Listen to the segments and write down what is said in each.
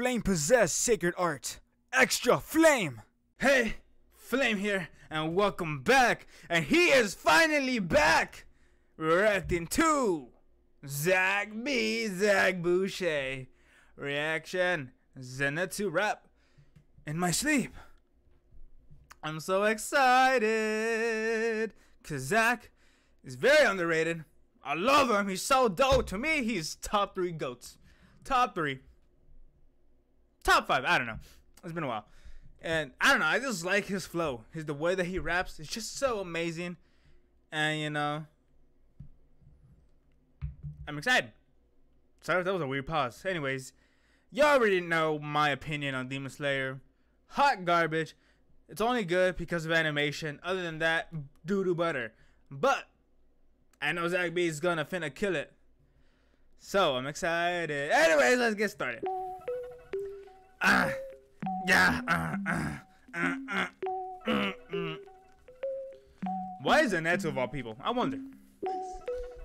Flame-possessed sacred art. Extra Flame! Hey, Flame here, and welcome back. And he is finally back! Reacting to Zach B, Zach Boucher. Reaction, Zenitsu rap in my sleep. I'm so excited, cause Zach is very underrated. I love him, he's so dope. To me, he's top 3 GOATs. Top 3. Top 5, I don't know. It's been a while. And I don't know, I just like his flow. The way that he raps is just so amazing. And you know, I'm excited. Sorry, that was a weird pause. Anyways, y'all already know my opinion on Demon Slayer. Hot garbage. It's only good because of animation. Other than that, doo-doo butter. But I know Zach B is gonna finna kill it. So I'm excited. Anyways, let's get started. Why is Zenitsu of all people? I wonder.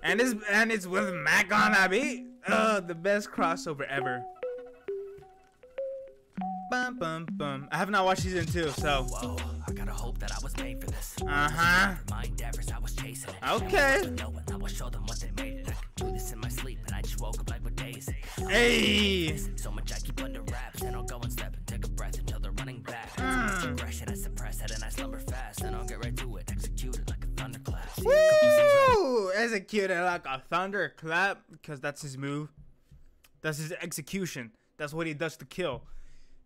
And it's with Mack on the Beat. The best crossover ever. Bum bum bum. I have not watched season 2, so. Whoa, I gotta hope that I was made for this. My endeavors, I was chasing it. Okay. I will show them what they made it. I could do this in my sleep, and I just woke up like with days. Hey. So much I keep under wraps, and I'll go and step and take a breath until they're running back. Aggression, I suppress it, and I slumber fast, and I'll get right to it, execute it like a thunderclap. Woo! Execute it like a thunderclap, because that's his move. That's his execution. That's what he does to kill.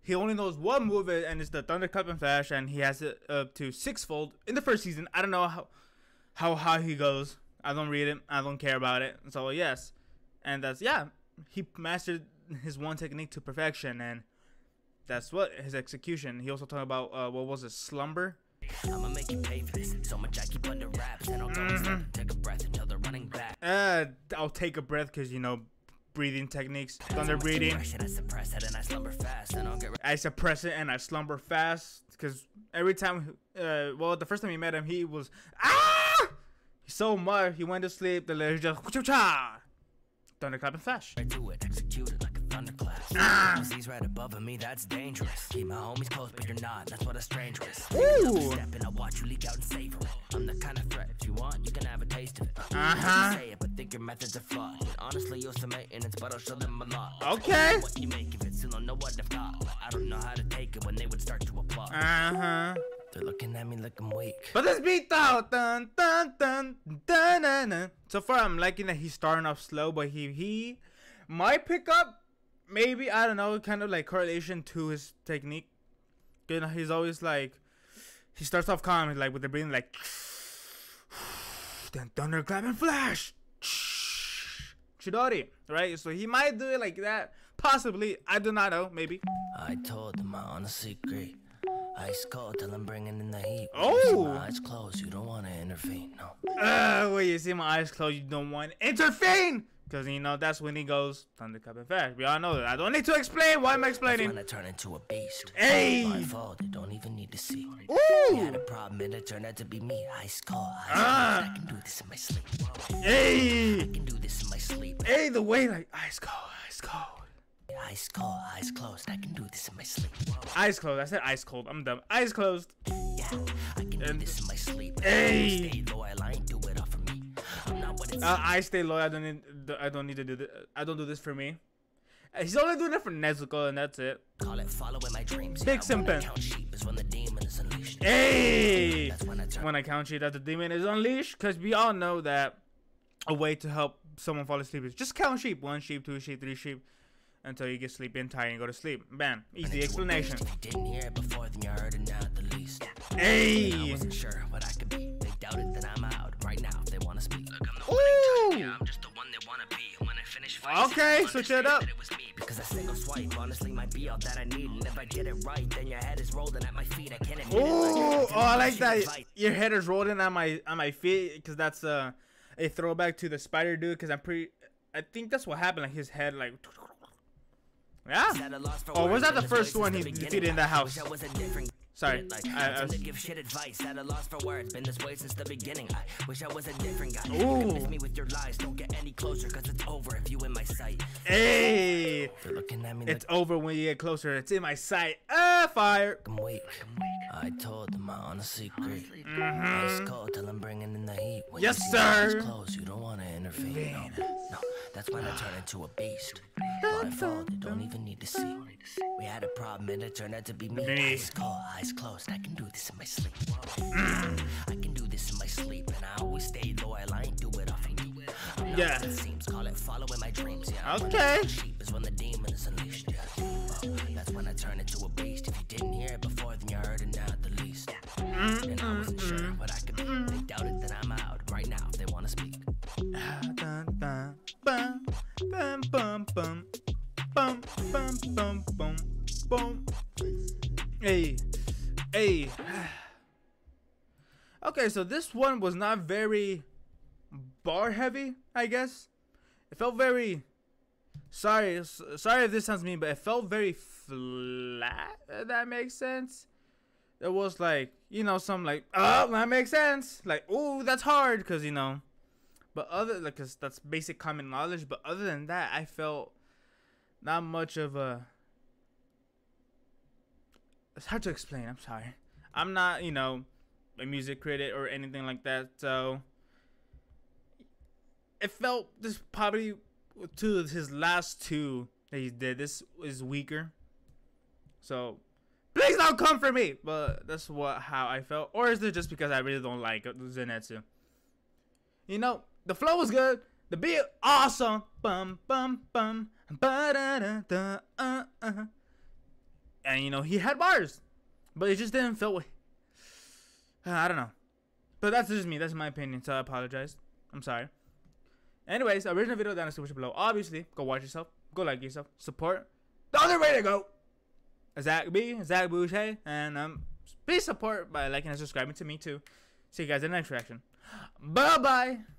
He only knows one move, and it's the Thunderclap and Flash, and he has it up to 6-fold in the first season. I don't know how he goes. I don't read it. I don't care about it. So, yes. And that's, yeah, he mastered his one technique to perfection, and that's what his execution. He also talked about, what was it, slumber? I'ma make you pay for this. So much I keep under wraps, and I'll go and take a breath until they're running back. I'll take a breath because, you know, breathing techniques, thunder breathing. I suppress it and I slumber fast, and I'll get I suppress it and I slumber fast, because every time, well, the first time we met him, he was so much. He went to sleep. The letters just thunderclap and flash. I do it, execute it like a thunderclap. He's right above me. That's dangerous. Keep my homies close, but you're not. That's what a stranger is. Ooh. Step and I watch you leak out and savor it. I'm the kind of threat. If you want, you can have a taste of it. Think your methods are flawed. Honestly, you'll some maintenance, but I'll show them a lot. Okay. What you make of it, still don't know what to thought. I don't know how to take it when they would start to applaud. They're looking at me like I'm weak. But this beat though, dun dun dun dun dun dun. So far, I'm liking that he's starting off slow, but he might pick up. Maybe, I don't know, kind of like correlation to his technique. You know, he's always like, he starts off calm, like with the breathing, like then thunderclap and flash. Chidori, right? So he might do it like that, possibly. I do not know. Maybe. I told them my honest secret. Ice cold till I'm bringing in the heat. Oh! My eyes closed, you don't want to intervene. No. When you see my eyes closed, you don't want to intervene. Because, you know, that's when he goes thunderclap and flash. We all know that. I don't need to explain. Why am I explaining? When I turn into a beast. Hey! My fault. You don't even need to see. Ooh! I had a problem and it turned out to be me. Ice cold. I can do this in my sleep. Hey! I can do this in my sleep. Hey, the way like ice cold, ice cold. Ice cold, eyes closed. I can do this in my sleep. Eyes closed. I said ice cold. I'm dumb. Eyes closed. Yeah, I can do this in my sleep. Hey. Stay loyal. I ain't do it all for me. I'm not what it's. I stay loyal. I don't need to do this. I don't do this for me. He's only doing it for Nezuko, and that's it. Call it following my dreams. Big simple. Hey. That's when I count sheep, that the demon is unleashed. Cause we all know that a way to help someone fall asleep is just count sheep. 1 sheep, 2 sheep, 3 sheep. Until you get sleepy and tired and go to sleep. Bam. Easy explanation. If you didn't hear it before, then you heard it now at the least. Hey! I wasn't sure what I could be. They doubted that I'm out right now if they want to speak. Look, I'm the one in time. Yeah, I'm just the one they want to be. When I finish fighting, okay, switch it up. It was me because a single swipe honestly might be all that I need. And if I did it right, then your head is rolling at my feet. I can't admit it. Ooh! Oh, I like that. Your head is rolling at my feet, because that's a throwback to the spider dude, because I think that's what happened. Like his head like... Yeah. Oh, was that the first one he defeated in the house? Sorry, like, I was... give shit advice at a loss for words. Been this way since the beginning. I wish I was a different guy. You can miss me with your lies. Don't get any closer, cause it's over if you in my sight. Hey, they're looking at me. It's like... over when you get closer. It's in my sight. Ah, fire. I'm weak. I told them my honest secret. Ice cold till I'm bringing in the heat. When yes, you sir. Close, you don't want to intervene. No, that's when I turn into a beast. My fault. You don't even need to see. We had a problem and it turned out to be me. Ice cold. Ice closed, I can do this in my sleep. I can do this in my sleep, and I always stay loyal. I ain't do it often. Yeah. It seems, call it following my dreams. Yeah. Okay. Sheep is when the demon is unleashed. Yeah. Well, that's when I turn into a beast. If you didn't hear it before, then you heard it now at the least. And I wasn't sure what I could be. They doubted that I'm out right now if they want to speak. Hey. Hey. Okay, so this one was not very bar heavy, I guess. It felt very... Sorry if this sounds mean, but it felt very flat, if that makes sense. There was like, you know, some like, oh, that makes sense. Like, ooh, that's hard, because, you know. But other, like, cause that's basic common knowledge. But other than that, I felt not much of a... It's hard to explain, I'm sorry. I'm not, you know, a music critic or anything like that, so... It felt, this probably, to his last two that he did, this is weaker. So, please don't come for me! But that's what, how I felt. Or is it just because I really don't like Zenitsu? You know, the flow was good. The beat, awesome. Bum, bum, bum. Ba-da-da-da, And, you know, he had bars. But it just didn't feel... I don't know. But that's just me. That's my opinion. So I apologize. I'm sorry. Anyways, original video down in the description below. Obviously, go watch yourself. Go like yourself. Support. The other way to go. Zach B, Zach Boucher. And please support by liking and subscribing to me too. See you guys in the next reaction. Bye-bye.